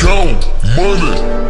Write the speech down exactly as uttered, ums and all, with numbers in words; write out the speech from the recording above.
count money.